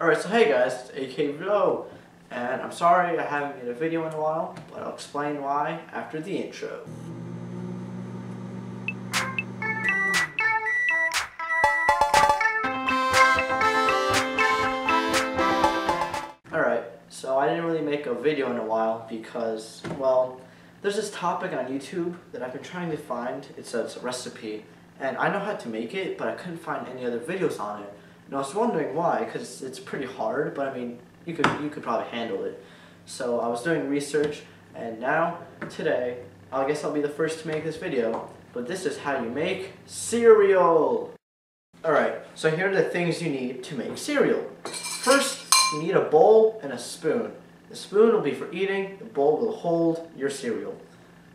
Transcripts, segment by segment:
Alright, so hey guys, it's AKVlo, and I'm sorry I haven't made a video in a while, but I'll explain why after the intro. Alright, so I didn't really make a video in a while because, well, there's this topic on YouTube that I've been trying to find. It's a recipe, and I know how to make it, but I couldn't find any other videos on it. And I was wondering why, because it's pretty hard, but I mean, you could probably handle it. So I was doing research, and now, today, I guess I'll be the first to make this video, but this is how you make cereal! Alright, so here are the things you need to make cereal. First, you need a bowl and a spoon. The spoon will be for eating, the bowl will hold your cereal.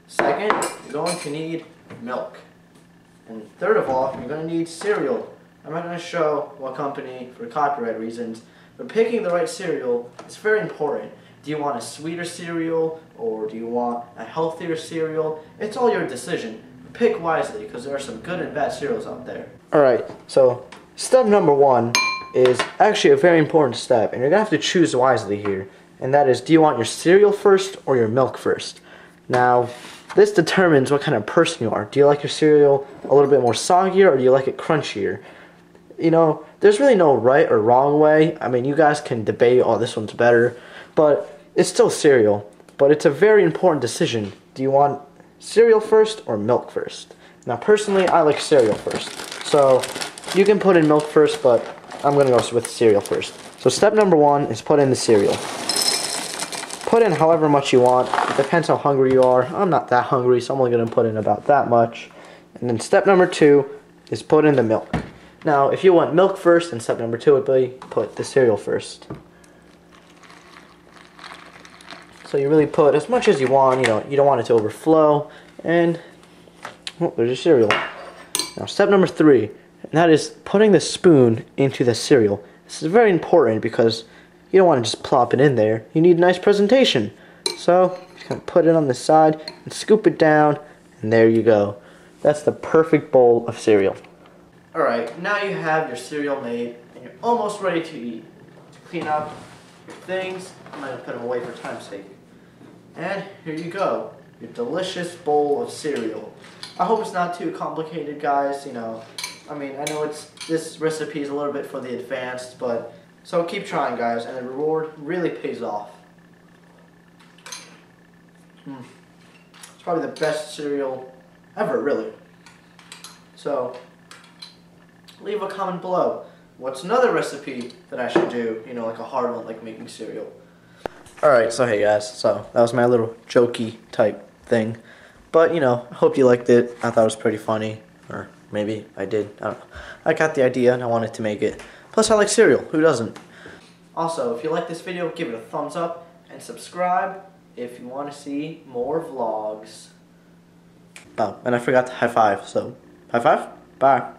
Second, you're going to need milk. And third of all, you're going to need cereal. I'm not going to show what company for copyright reasons, but picking the right cereal is very important. Do you want a sweeter cereal, or do you want a healthier cereal? It's all your decision. Pick wisely, because there are some good and bad cereals out there. Alright, so step number one is actually a very important step, and you're going to have to choose wisely here. And that is, do you want your cereal first, or your milk first? Now, this determines what kind of person you are. Do you like your cereal a little bit more soggier, or do you like it crunchier? You know, there's really no right or wrong way. I mean, you guys can debate, oh, this one's better, but it's still cereal. But it's a very important decision. Do you want cereal first or milk first? Now, personally, I like cereal first. So, you can put in milk first, but I'm going to go with cereal first. So, step number one is put in the cereal. Put in however much you want. It depends how hungry you are. I'm not that hungry, so I'm only going to put in about that much. And then step number two is put in the milk. Now, if you want milk first, then step number two would be put the cereal first. So you really put as much as you want, you know, you don't want it to overflow, and oh, there's your cereal. Now, step number three, and that is putting the spoon into the cereal. This is very important because you don't want to just plop it in there. You need a nice presentation. So, just gonna put it on the side and scoop it down, and there you go. That's the perfect bowl of cereal. Alright, now you have your cereal made, and you're almost ready to eat. To clean up your things, I'm going to put them away for time's sake. And here you go, your delicious bowl of cereal. I hope it's not too complicated, guys, you know. I mean, I know this recipe is a little bit for the advanced, but so keep trying, guys, and the reward really pays off. It's probably the best cereal ever, really. So, leave a comment below. What's another recipe that I should do, you know, like a hard one, like making cereal? Alright, so hey guys, so that was my little jokey type thing. But, you know, I hope you liked it. I thought it was pretty funny. Or maybe I did. I don't know. I got the idea and I wanted to make it. Plus, I like cereal. Who doesn't? Also, if you like this video, give it a thumbs up and subscribe if you want to see more vlogs. Oh, and I forgot to high five, so high five? Bye.